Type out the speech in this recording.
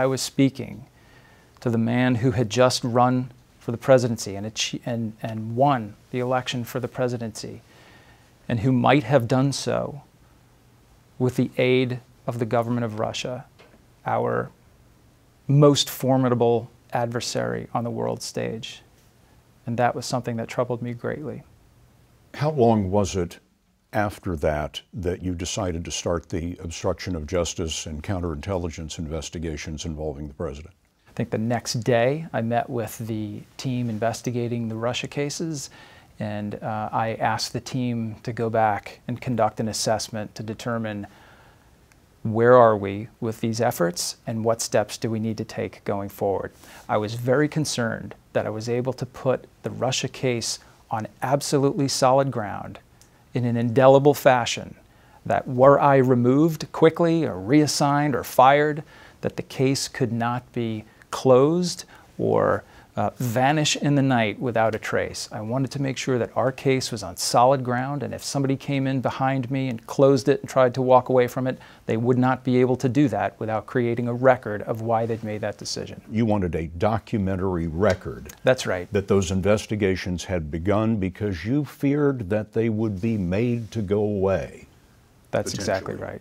I was speaking to the man who had just run for the presidency and won the election for the presidency, and who might have done so with the aid of the government of Russia, our most formidable adversary on the world stage. And that was something that troubled me greatly. How long was it after that that you decided to start the obstruction of justice and counterintelligence investigations involving the president? I think the next day I met with the team investigating the Russia cases, and I asked the team to go back and conduct an assessment to determine where are we with these efforts and what steps do we need to take going forward. I was very concerned that I was able to put the Russia case on absolutely solid ground in an indelible fashion, that were I removed quickly or reassigned or fired, that the case could not be closed or vanish in the night without a trace. I wanted to make sure that our case was on solid ground, and if somebody came in behind me and closed it and tried to walk away from it, they would not be able to do that without creating a record of why they'd made that decision. You wanted a documentary record. That's right. That those investigations had begun because you feared that they would be made to go away. That's exactly right.